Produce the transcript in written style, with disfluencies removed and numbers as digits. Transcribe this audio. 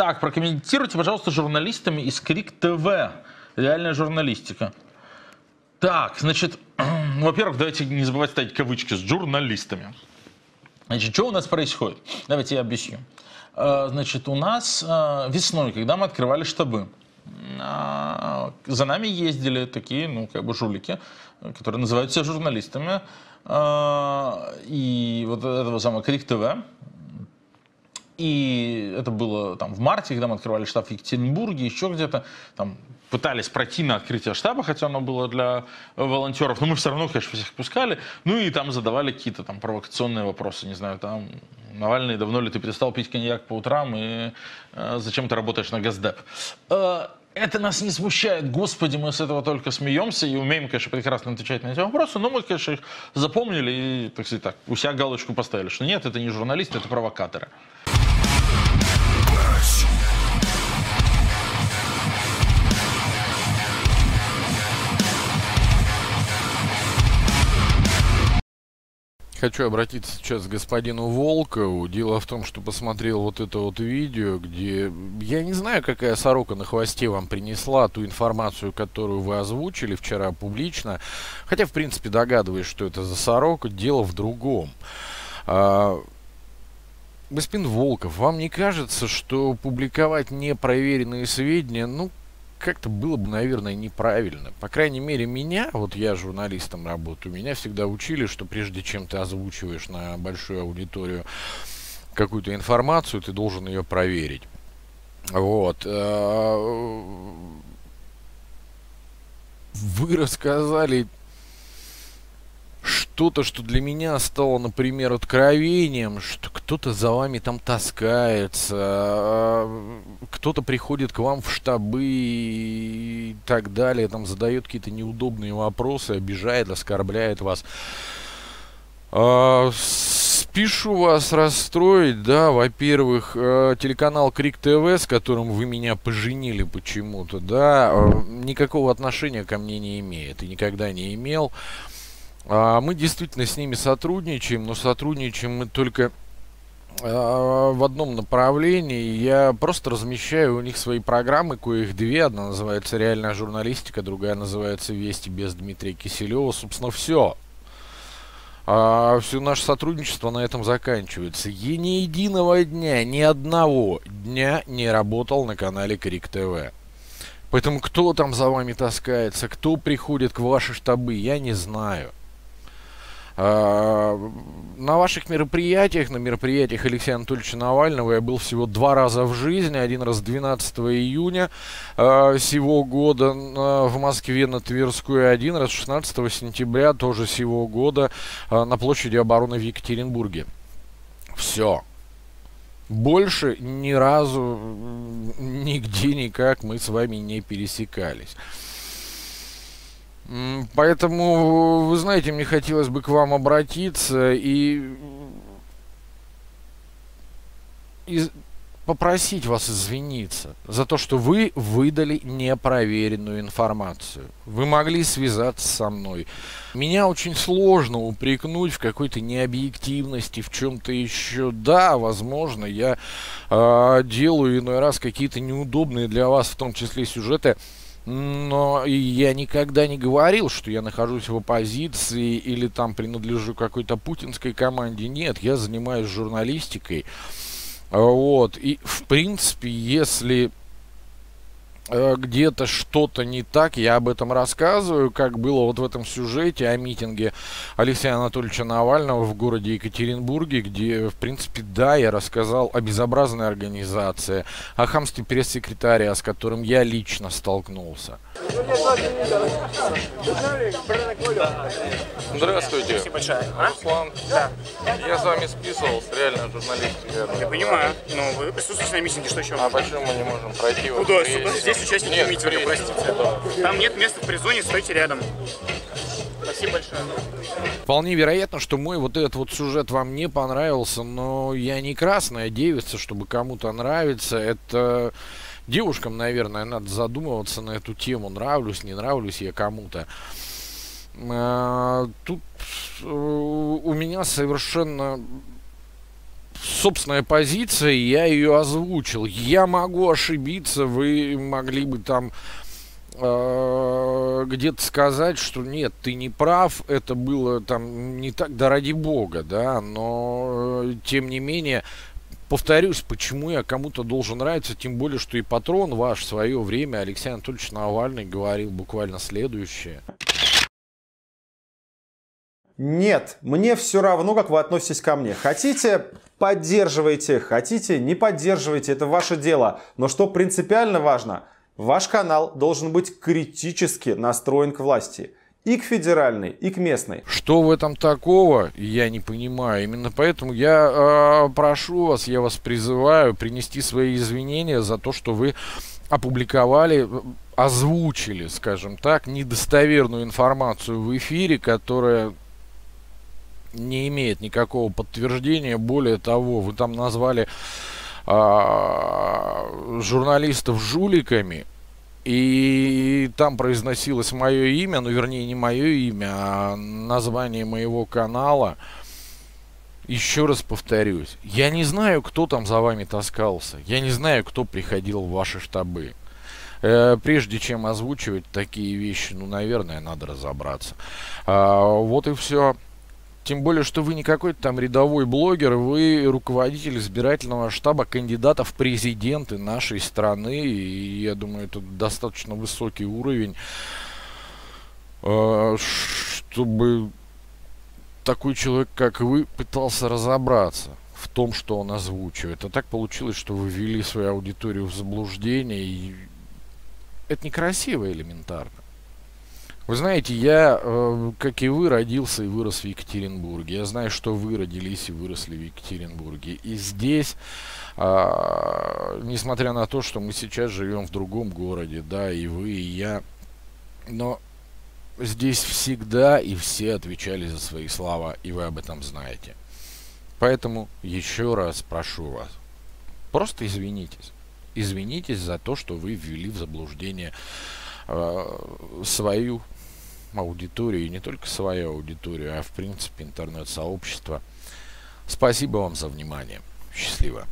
Так, прокомментируйте, пожалуйста, журналистам из Крик ТВ. Реальная журналистика. Так, значит, во-первых, давайте не забывать ставить кавычки с журналистами. Значит, что у нас происходит? Давайте я объясню. Значит, у нас весной, когда мы открывали штабы, за нами ездили такие, ну, как бы жулики, которые называются журналистами. И вот этого самого Крик ТВ. И это было там в марте, когда мы открывали штаб в Екатеринбурге, еще где-то там пытались пройти на открытие штаба, хотя оно было для волонтеров, но мы все равно, конечно, всех пускали. Ну и там задавали какие-то там провокационные вопросы, не знаю, там Навальный, давно ли ты перестал пить коньяк по утрам и зачем ты работаешь на Газдеп? Это нас не смущает, господи, мы с этого только смеемся и умеем, конечно, прекрасно отвечать на эти вопросы, но мы, конечно, их запомнили и, так сказать, так, у себя галочку поставили, что нет, это не журналисты, это провокаторы. Хочу обратиться сейчас к господину Волкову. Дело в том, что посмотрел вот это вот видео, где... Я не знаю, какая сорока на хвосте вам принесла ту информацию, которую вы озвучили вчера публично. Хотя, в принципе, догадываюсь, что это за сорока. Дело в другом. Господин Волков, вам не кажется, что публиковать непроверенные сведения, ну, как-то было бы, наверное, неправильно. По крайней мере, меня, вот я журналистом работаю, меня всегда учили, что прежде чем ты озвучиваешь на большую аудиторию какую-то информацию, ты должен ее проверить. Вот. Вы рассказали что-то, что для меня стало, например, откровением, что кто-то за вами там таскается, кто-то приходит к вам в штабы и так далее, там задает какие-то неудобные вопросы, обижает, оскорбляет вас. Спешу вас расстроить, да, во-первых, телеканал Крик ТВ, с которым вы меня поженили почему-то, да, никакого отношения ко мне не имеет и никогда не имел. Мы действительно с ними сотрудничаем, но сотрудничаем мы только в одном направлении. Я просто размещаю у них свои программы, коих две. Одна называется «Реальная журналистика», другая называется «Вести без Дмитрия Киселева». Собственно, все. Все наше сотрудничество на этом заканчивается. И ни единого дня, ни одного дня не работал на канале Крик ТВ. Поэтому кто там за вами таскается, кто приходит к ваши штабы, я не знаю. На ваших мероприятиях, на мероприятиях Алексея Анатольевича Навального я был всего 2 раза в жизни. Один раз 12 июня сего года в Москве на Тверской, один раз 16 сентября тоже сего года на площади Обороны в Екатеринбурге. Все. Больше ни разу, нигде, никак мы с вами не пересекались. Поэтому, вы знаете, мне хотелось бы к вам обратиться и попросить вас извиниться за то, что вы выдали непроверенную информацию. Вы могли связаться со мной. Меня очень сложно упрекнуть в какой-то необъективности, в чем-то еще. Да, возможно, я делаю иной раз какие-то неудобные для вас, в том числе, сюжеты. Но я никогда не говорил, что я нахожусь в оппозиции или там принадлежу какой-то путинской команде. Нет, я занимаюсь журналистикой. Вот. И, в принципе, если где-то что-то не так, я об этом рассказываю, как было вот в этом сюжете о митинге Алексея Анатольевича Навального в городе Екатеринбурге, где, в принципе, да, я рассказал о безобразной организации, о хамстве пресс-секретаря, с которым я лично столкнулся. Здравствуйте. Спасибо большое. Руслан. Да. Я с вами списывался, реально журналистик. Я понимаю, но вы присутствуете на митинге, что еще? А почему мы не можем пройти? Куда? Здесь участники нет, митинга, простите. Там нет места в призоне, стойте рядом. Спасибо большое. Вполне вероятно, что мой вот этот вот сюжет вам не понравился, но я не красная девица, чтобы кому-то нравиться. Это девушкам, наверное, надо задумываться на эту тему. Нравлюсь, не нравлюсь я кому-то. Тут у меня совершенно собственная позиция, я ее озвучил. Я могу ошибиться, вы могли бы там где-то сказать, что нет, ты не прав, это было там не так, да ради бога, да, но тем не менее, повторюсь, почему я кому-то должен нравиться, тем более, что и патрон ваш в свое время, Алексей Анатольевич Навальный, говорил буквально следующее. Нет, мне все равно, как вы относитесь ко мне. Хотите, поддерживайте, хотите, не поддерживайте, это ваше дело. Но что принципиально важно, ваш канал должен быть критически настроен к власти. И к федеральной, и к местной. Что в этом такого, я не понимаю. Именно поэтому я прошу вас, я вас призываю принести свои извинения за то, что вы опубликовали, озвучили, скажем так, недостоверную информацию в эфире, которая не имеет никакого подтверждения. Более того, вы там назвали журналистов жуликами. И там произносилось мое имя, ну вернее не мое имя, а название моего канала. Еще раз повторюсь, я не знаю, кто там за вами таскался, я не знаю, кто приходил в ваши штабы. Прежде чем озвучивать такие вещи, ну наверное надо разобраться. Вот и все. Тем более, что вы не какой-то там рядовой блогер, вы руководитель избирательного штаба кандидатов в президенты нашей страны. И я думаю, это достаточно высокий уровень, чтобы такой человек, как вы, пытался разобраться в том, что он озвучивает. А так получилось, что вы ввели свою аудиторию в заблуждение. И это некрасиво элементарно. Вы знаете, я, как и вы, родился и вырос в Екатеринбурге. Я знаю, что вы родились и выросли в Екатеринбурге. И здесь, несмотря на то, что мы сейчас живем в другом городе, да, и вы, и я, но здесь всегда и все отвечали за свои слова, и вы об этом знаете. Поэтому еще раз прошу вас, просто извинитесь. Извинитесь за то, что вы ввели в заблуждение свою аудиторию, и не только свою аудиторию, а в принципе интернет-сообщество. Спасибо вам за внимание. Счастливо.